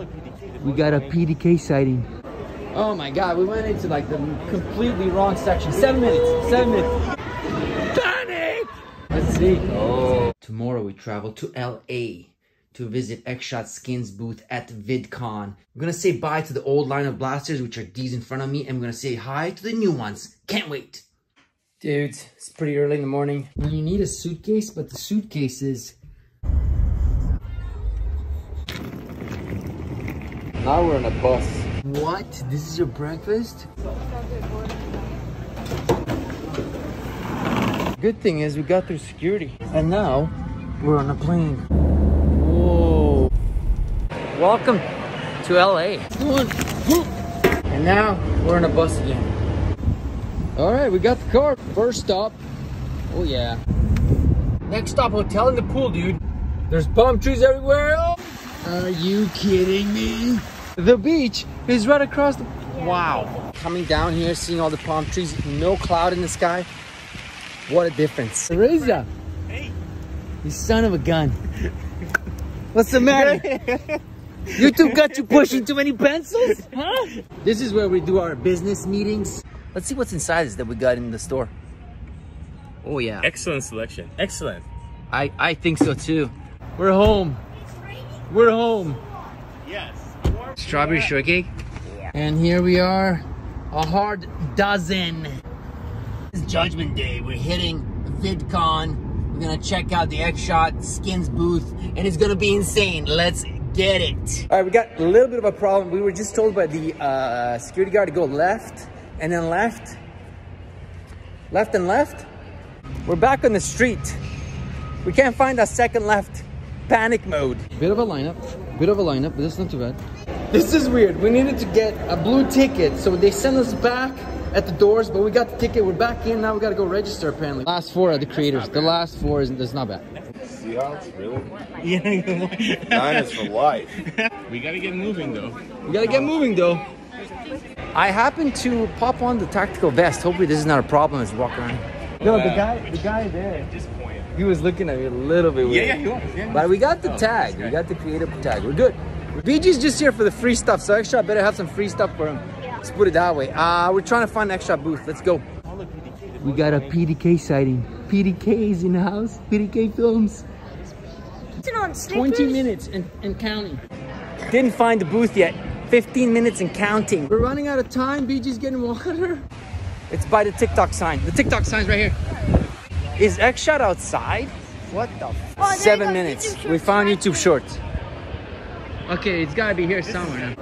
hella PDK. We got a PDK sighting. Oh my god, we went into like the completely wrong section. 7 minutes, 7 minutes. Panic! Let's see. Oh. Tomorrow we travel to LA to visit X-Shot Skin's booth at VidCon. I'm gonna say bye to the old line of blasters, which are these in front of me, and I'm gonna say hi to the new ones. Can't wait. Dude, it's pretty early in the morning. When you need a suitcase, but the suitcase is... Now we're on a bus. What? This is your breakfast? Good thing is we got through security. And now, we're on a plane. Whoa. Welcome to LA. And now we're on a bus again. All right, we got the car. First stop. Oh yeah. Next stop, hotel in the pool, dude. There's palm trees everywhere. Oh. Are you kidding me? The beach is right across the... Yeah. Wow. Coming down here, seeing all the palm trees, no cloud in the sky. What a difference. Teresa. Hey. You son of a gun. What's the matter? YouTube got you pushing too many pencils? Huh? This is where we do our business meetings. Let's see what's inside this that we got in the store. Oh yeah. Excellent selection. Excellent. I think so too. We're home. We're home. Yes. Strawberry shortcake. Yeah. And here we are. A hard dozen. It's Judgment Day. We're hitting VidCon. We're gonna check out the X-Shot Skins booth, and it's gonna be insane. Let's get it. All right, we got a little bit of a problem. We were just told by the security guard to go left, and then left. Left and left. We're back on the street. We can't find our second left. Panic mode. Bit of a lineup, but it's not too bad. This is weird. We needed to get a blue ticket, so they sent us back at the doors, but we got the ticket, we're back in, now we gotta go register apparently. Last four are the creators. The last four is not bad. Seahawks, really? Yeah. 9 is for life. We gotta get moving though. I happened to pop on the tactical vest. Hopefully this is not a problem as we walk around. No, the guy there, at this point, he was looking at me a little bit weird. Yeah, he was. Yeah. But we got the tag, we got the creative tag, we're good. BG's just here for the free stuff, so X-Shot better have some free stuff for him. Let's put it that way. We're trying to find an X-Shot booth. Let's go. We got a PDK sighting. PDK is in the house. PDK Films. 20 minutes and counting. Didn't find the booth yet. 15 minutes and counting. We're running out of time. BG's getting water. It's by the TikTok sign. The TikTok sign's right here. Is X-Shot outside? What the? Oh, 7 minutes. We found YouTube Shorts. Okay, it's gotta be here somewhere now.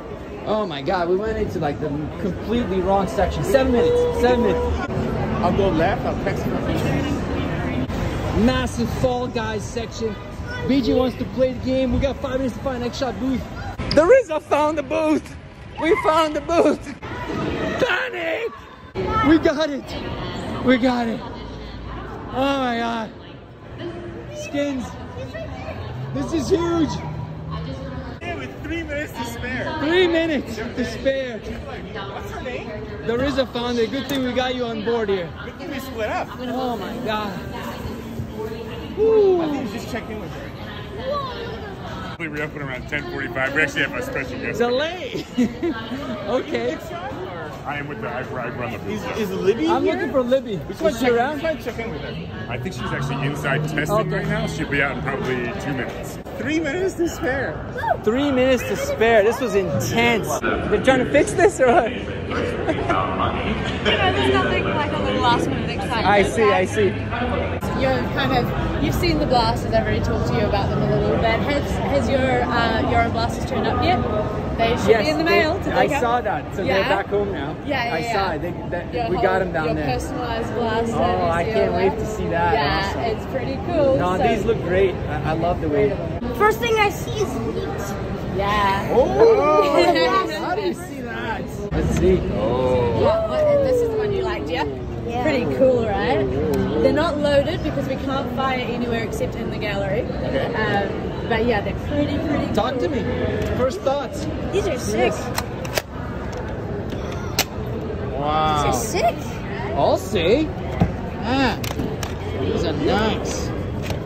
Oh my god, we went into like the completely wrong section. 7 minutes, 7 minutes. I'll go left, I'll text my friends. Massive Fall Guys section. BG wants to play the game. We got 5 minutes to find an X-Shot booth. The Rizzo found the booth. We found the booth. Panic! We got it. We got it. Oh my god. Skins. This is huge. 3 minutes to spare. 3 minutes to spare. What's her name? There is a founder. Good thing we got you on board here. Good thing we split up. Oh my god. Woo. I think we just checked in with her. We reopen around 10:45. We actually have a special guest. Delay. Okay. I run the booth. Is Libby I'm here? Looking for Libby. Is she around? I check in with her. I think she's actually inside testing right now. She'll be out in probably 2 minutes. 3 minutes to spare. 3 minutes to spare. This was intense. They're trying to fix this or what? You know, there's nothing like a little last minute excitement. I see. You've seen the blasters. I've already talked to you about them a little bit. Has your own blasters turned up yet? They should be in the mail. I saw that. So they're back home now. Yeah. We got them down there. Your personalized blaster. Oh, I can't wait to see that. Yeah, awesome. It's pretty cool. No, these look great. I love the way. First thing I see is meat. Yeah. Oh, how do you see that? Let's see. Oh. Yeah, this is the one you liked, yeah? Yeah. Pretty cool, right? They're not loaded because we can't fire anywhere except in the gallery. Okay. But yeah, they're pretty Talk to me. First thoughts. These are sick. Wow. These are sick. I'll see. Ah, these are nice.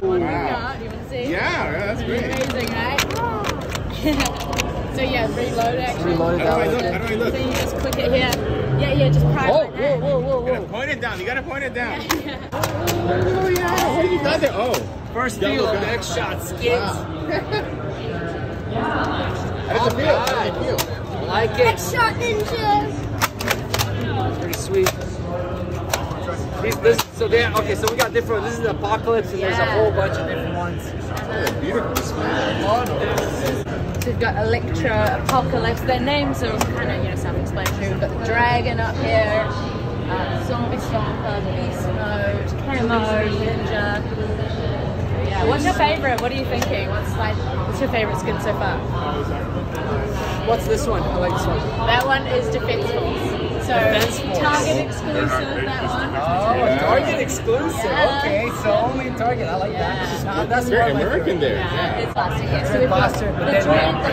Wow. You want to see? Yeah, that's great. Amazing, right? Oh. So yeah, reload it. Actually. Reload it. How do I look? So you just click it here. Yeah, yeah, just pry it. Whoa. You gotta point it down. You gotta point it down. Yeah. Oh yeah. What have you got there? Oh, first deal. The X-Shot skits. Wow. That's a deal. I like it. X-Shot ninjas. It's pretty sweet. So we got different. This is an apocalypse, and there's a whole bunch of different ones. Yeah, beautiful display. So we've got Electra, Apocalypse, their names are kind of, you know, self-explanatory. We've got the Dragon up here, Zombie Stomper, Beast Mode, Camo, Ninja. Yeah, what's your favorite? What are you thinking? What's your favorite skin so far? What's this one? I like this one. That one is Defense Force. So Target exclusive, that one. Oh, Target exclusive. Yeah. Okay, so only Target. I like that. That's very American there. Yeah, it's plastic. Yeah. So we've got The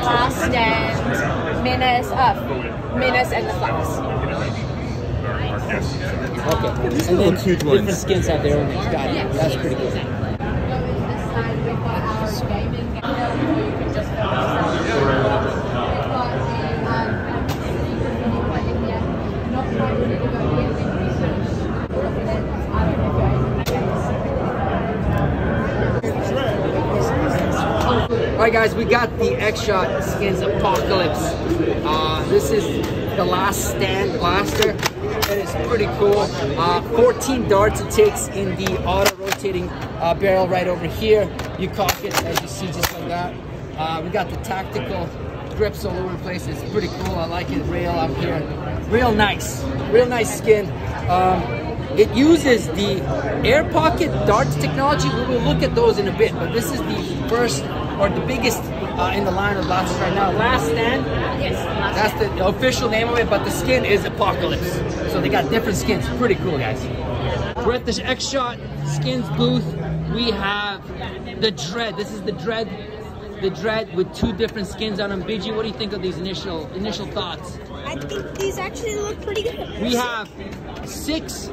Last Stand, Menace and The Flux. Okay, and then different skins have their own names. Got it. That's pretty good. Alright guys, we got the X-Shot skins Apocalypse. This is The Last Stand blaster. It is pretty cool. 14 darts it takes in the auto-rotating barrel right over here. You cock it, as you see, just like that. We got the tactical grips all over the place. It's pretty cool. I like it. Rail up here. Real nice. Real nice skin. It uses the air pocket darts technology. We will look at those in a bit, but this is the first or the biggest in the line of lots right now. Last Stand. Yes. That's the official name of it, but the skin is Apocalypse. So they got different skins. Pretty cool, guys. We're at this X-Shot skins booth. We have the Dread. This is the Dread. The Dread with two different skins on them. BG, what do you think of these initial thoughts? I think these actually look pretty good. We have six.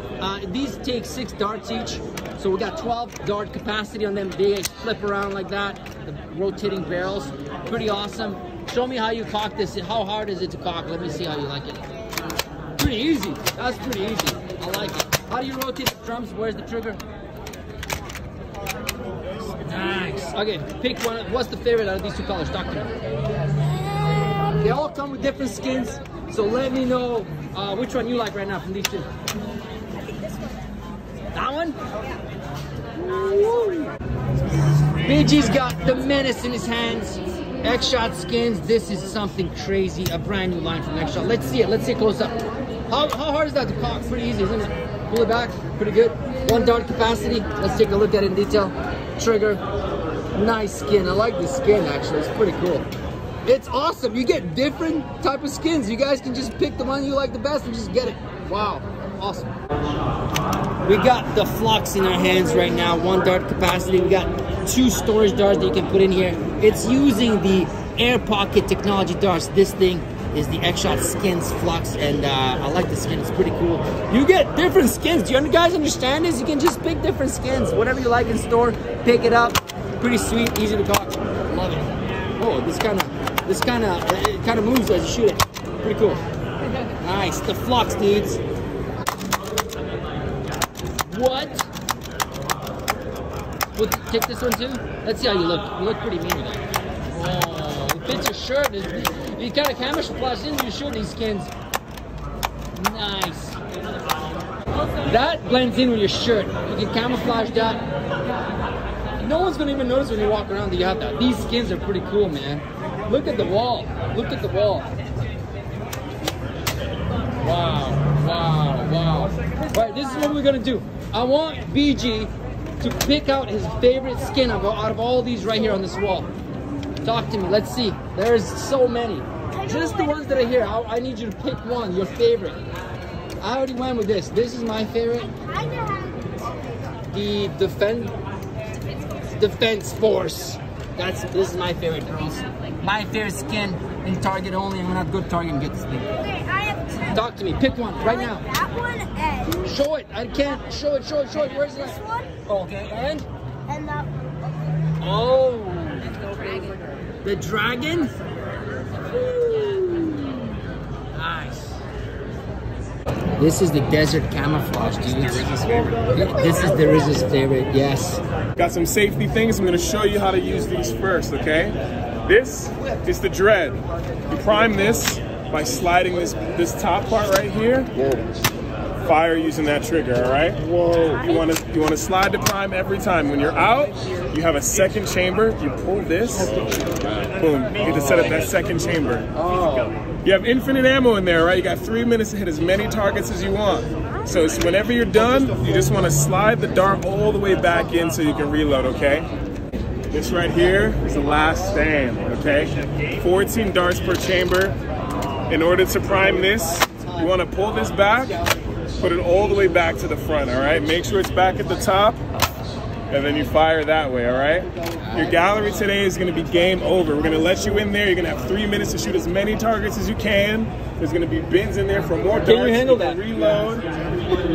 These take 6 darts each. So we got 12 dart capacity on them. They flip around like that. The rotating barrels, pretty awesome. Show me how you cock this. How hard is it to cock? Let me see how you like it. Pretty easy. That's pretty easy. I like it. How do you rotate the drums? Where's the trigger? Nice. Okay, pick one. What's the favorite out of these two colors? Talk to me. They all come with different skins, so let me know which one you like right now from these two. That one? BG's got the Menace in his hands. X-Shot skins. This is something crazy. A brand new line from X-Shot. Let's see it. Let's see it close up. How hard is that to cock? Pretty easy, isn't it? Pull it back. Pretty good. 1 dart capacity. Let's take a look at it in detail. Trigger. Nice skin. I like this skin, actually. It's pretty cool. It's awesome. You get different type of skins. You guys can just pick the one you like the best and just get it. Wow. Awesome. We got the Flux in our hands right now. 1 dart capacity. We got 2 storage darts that you can put in here. It's using the air pocket technology darts. This thing is the X-Shot skins Flux, and I like the skin. It's pretty cool. You get different skins. Do you guys understand this? You can just pick different skins. Whatever you like in store, pick it up. Pretty sweet, easy to cock. Love it. Oh, this kind of moves as you shoot it. Pretty cool. Nice. The Flux, dudes. What? We'll take this one too? Let's see how you look. You look pretty mean today. Oh, it fits your shirt. You kind of camouflage into your shirt, these skins. Nice. That blends in with your shirt. You can camouflage that. No one's going to even notice when you walk around that you have that. These skins are pretty cool, man. Look at the wall. Look at the wall. Wow. Alright, this is what we're going to do. I want BG to pick out his favorite skin out of all these right here on this wall. Talk to me. Let's see. There's so many. Just the ones that are here. I need you to pick one, your favorite. I already went with this. This is my favorite. The Defense Force. This is my favorite, girls. My favorite skin in Target only. I'm going to go to Target and get this thing. Okay, I have 2. Talk to me. Pick one right now. Show it. I can't. Show it. Where's that? This one. Okay, and that one. Oh. The Dragon? Nice. This is the desert camouflage, dude. This is the Rizzo's favorite, yes. Got some safety things. I'm gonna show you how to use these first, okay? This is the dread. You prime this by sliding this top part right here. Fire using that trigger, all right? Whoa. You wanna slide the prime every time. When you're out, you have a second chamber. You pull this, boom. You get to set up that second chamber. You have infinite ammo in there, right? You got 3 minutes to hit as many targets as you want. So it's whenever you're done, you just wanna slide the dart all the way back in so you can reload, okay? This right here is the last stand, okay? 14 darts per chamber. In order to prime this, you wanna pull this back, put it all the way back to the front, all right? Make sure it's back at the top, and then you fire that way, all right? Your gallery today is gonna be game over. We're gonna let you in there. You're gonna have 3 minutes to shoot as many targets as you can. There's gonna be bins in there for more darts. Can you handle that? Reload.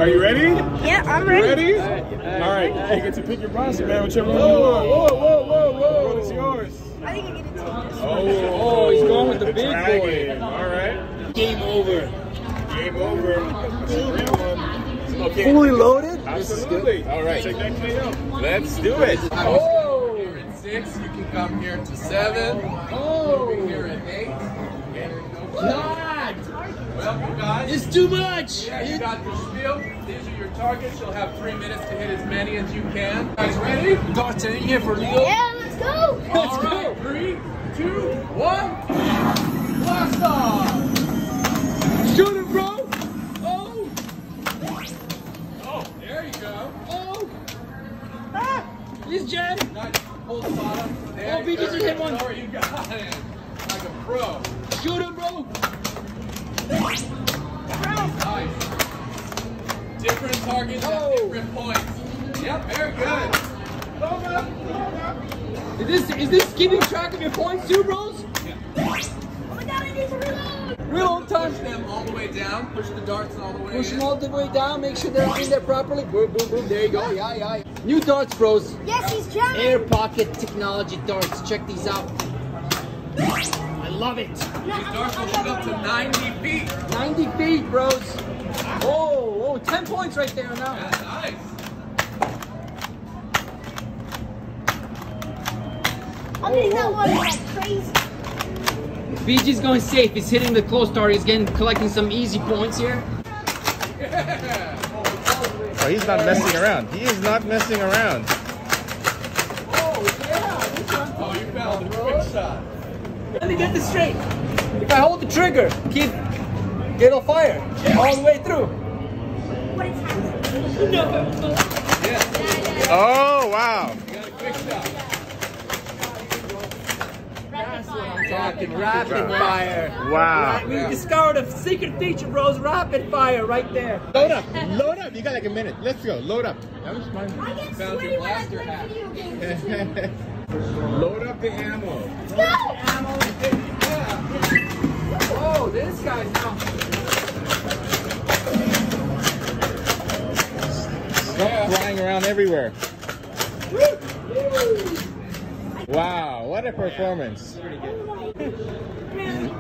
Are you ready? Yeah, I'm ready. You ready? All right, you get to pick your roster, man, whichever one you want. Whoa. What is yours? I think you get to take this one. Oh, he's going with the big boy. All right. Game over. Game over. Okay. Fully loaded? Absolutely. All right. Check that play out. Let's do it. Oh. Here at 6, you can come here to 7. Oh. Here at 8. And God. Welcome, guys. It's too much. Yeah, you got your spiel. These are your targets. You'll have 3 minutes to hit as many as you can. You guys ready? Darts in here for Leo. Yeah, let's go. All right. 3, 2, 1. Blast off. Shoot him, bro! Oh! Oh, there you go! Oh! Ah! He's jammed! Nice. Hold the bottom. There BG just hit one! Oh, you got it! Like a pro! Shoot him, bro! Nice! Different targets at different points. Yep, very good! Come on. Is this keeping track of your points too, bros? Yeah. Oh my god, I need to reload! Real time. Push them all the way down. Push the darts all the way down. Push them all the way down. Make sure they're in there properly. Boom, boom, boom. There you go. Yeah. New darts, bros. Yes, he's jamming. Air pocket technology darts. Check these out. I love it. These darts will shoot up to 90 feet. 90 feet, bros. Oh, 10 points right there now. Yeah, nice. I mean, that one is crazy. BG's going safe. He's hitting the close dart. He's collecting some easy points here. Yeah. Oh, he's not messing around. He is not messing around. Oh, yeah. Oh, you found the quick shot. Let me get this straight. If I hold the trigger, it'll fire all the way through. What is happening? No. Yeah. Oh, wow. You got a quick shot. Talking rapid fire. Wow. We discovered a secret feature, bros. Rapid fire right there. Load up. Load up. You got like a minute. Let's go. Load up. That was fun. I get sweaty when I play video games. Load up the ammo. Let's go. Ammo. Oh, this guy's now. Stop flying around everywhere. Woo. Wow, what a performance. Yeah, pretty good.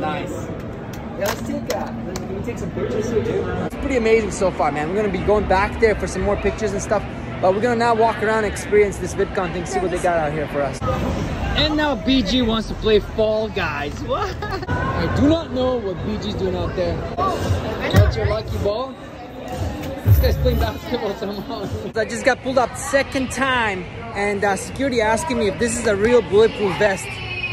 Nice. Yeah, let's take can we take some pictures here, dude? It's pretty amazing so far, man. We're going to be going back there for some more pictures and stuff, but we're going to now walk around and experience this VidCon thing, see what they got out here for us. And now BG wants to play Fall Guys. What? I do not know what BG's doing out there. That's your lucky ball. This guy's playing basketball somehow. I just got pulled up second time. And security asking me if this is a real bulletproof vest.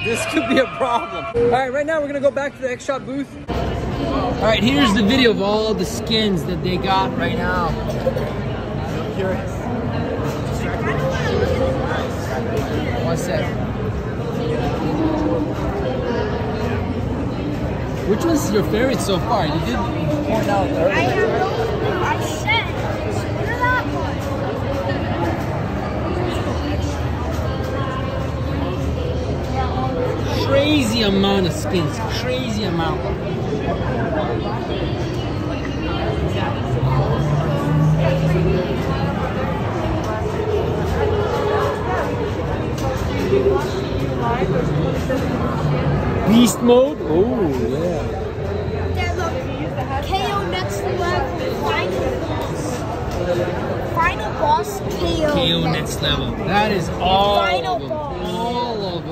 This could be a problem. All right, right now we're gonna go back to the X-Shot booth. All right, here's the video of all the skins that they got right now. I'm curious. One sec. Which one's your favorite so far? You did point out earlier. I said, screw that one. Crazy amount of skins, crazy amount. Beast mode? Oh, yeah. Yeah, look. KO next level. Final boss KO. KO next level. That is all of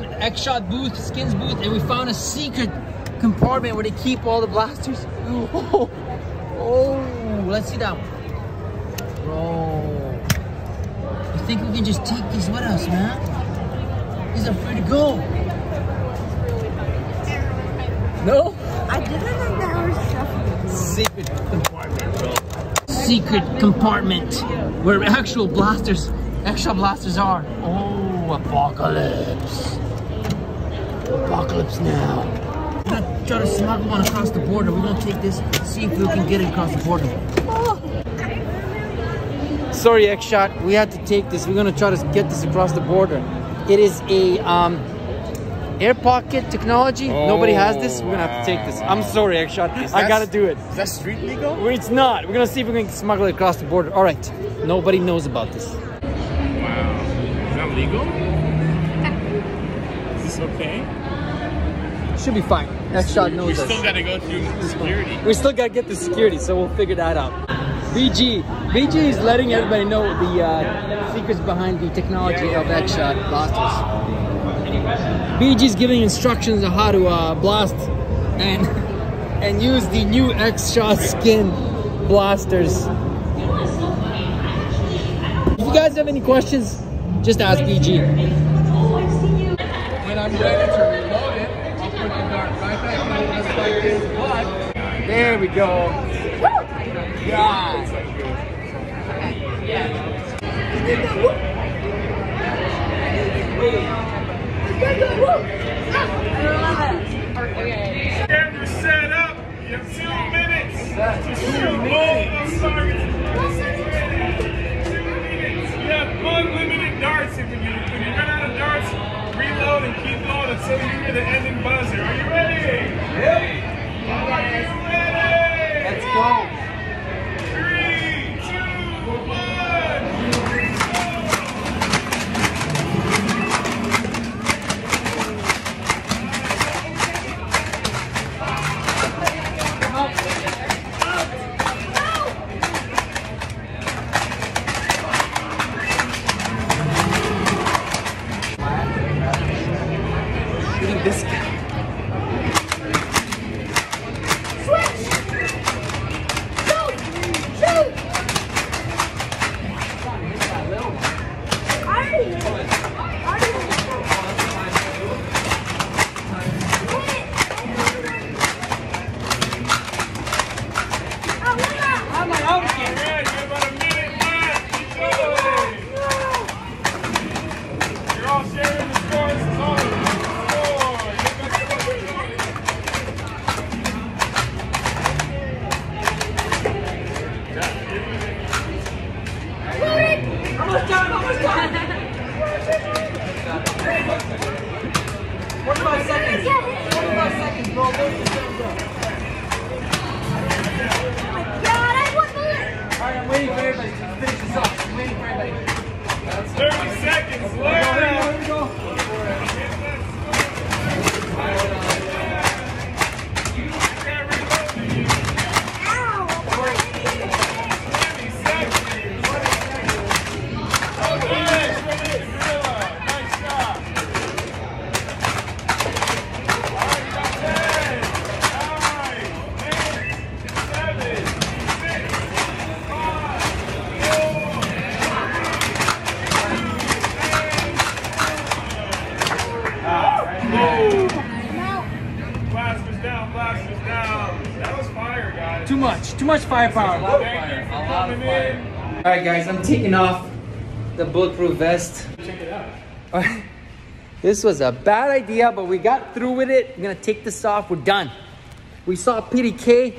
them. X-Shot booth, skins booth, and we found a secret compartment where they keep all the blasters. Oh, oh, let's see that one. Bro, I think we can just take these with us, man. These are free to go. No? I didn't know that was shuffling. Secret compartment, bro. Secret compartment where actual blasters are. Oh, apocalypse. Apocalypse now. I'm gonna try to smuggle one across the border. We're gonna take this, see if we can get it across the border. Oh. Sorry, X-Shot, we had to take this. We're gonna try to get this across the border. It is a air pocket technology. Oh, nobody has this. We're gonna have to take this. I'm sorry, X-Shot. I gotta do it. Is that street legal? It's not. We're gonna see if we can smuggle it across the border. All right. Nobody knows about this. Wow. Is that legal? Is this okay? Should be fine. X-Shot knows us. We still gotta go through security. We still gotta get the security, so we'll figure that out. BG. BG is letting everybody know the secrets behind the technology of X-Shot blasters. BG's giving instructions on how to blast and use the new X-Shot skin blasters. If you guys have any questions, just ask BG. When I'm ready to reload it, there we go. Camera set up. You have 2 minutes. You have unlimited darts if you run out of darts. Reload and keep going until you hear the ending buzzer. Are you ready? Yeah. All right. Are you ready? Let's go. 45 seconds. 45 seconds, bro. I want to live. All right, I'm waiting for everybody to finish this up. I'm waiting for everybody. That's 30 seconds left. Here we go. Too much firepower. A lot of fire. All right, guys, I'm taking off the bulletproof vest. Check it out. All right. This was a bad idea, but we got through with it. I'm gonna take this off. We're done. We saw PDK.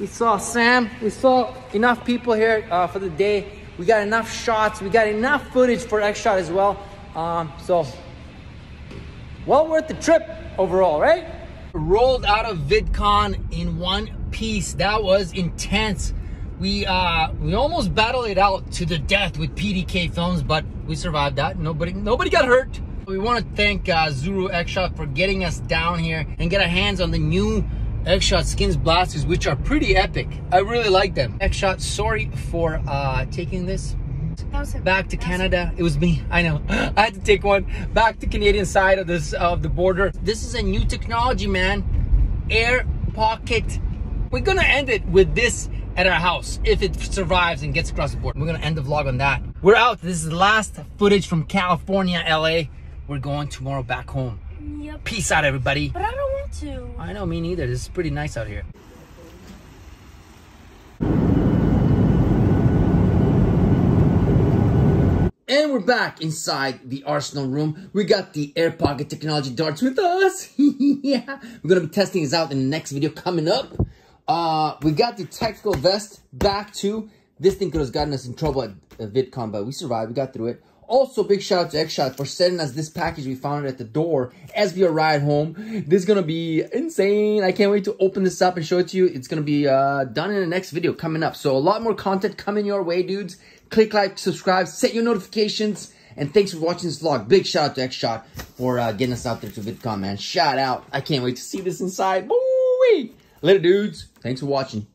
We saw Sam. We saw enough people here for the day. We got enough shots. We got enough footage for X-Shot as well. So well worth the trip overall, right? Rolled out of VidCon in one piece. That was intense. We almost battled it out to the death with PDK Films, but we survived that. Nobody got hurt. We want to thank Zuru X-Shot for getting us down here and get our hands on the new X-Shot skins blasters, which are pretty epic. I really like them. X-Shot, sorry for taking this back to Canada. It was me, I know. I had to take one back to Canadian side of this of the border. This is a new technology, man. Air pocket. We're gonna end it with this at our house if it survives and gets across the border. We're gonna end the vlog on that. We're out. This is the last footage from California, LA. We're going tomorrow back home. Yep. Peace out, everybody. But I don't want to. I know, me neither. This is pretty nice out here. And we're back inside the Arsenal room. We got the air pocket technology darts with us. Yeah, we're gonna be testing this out in the next video coming up. We got the tactical vest back too. This thing could have gotten us in trouble at VidCon, but we survived. We got through it. Also, big shout out to X-Shot for sending us this package. We found it at the door as we arrived home. This is gonna be insane. I can't wait to open this up and show it to you. It's gonna be done in the next video coming up. So a lot more content coming your way, dudes. Click like, subscribe, set your notifications, and thanks for watching this vlog. Big shout out to X-Shot for getting us out there to VidCon, man. Shout out. I can't wait to see this inside. Woo-wee. Later, dudes. Thanks for watching.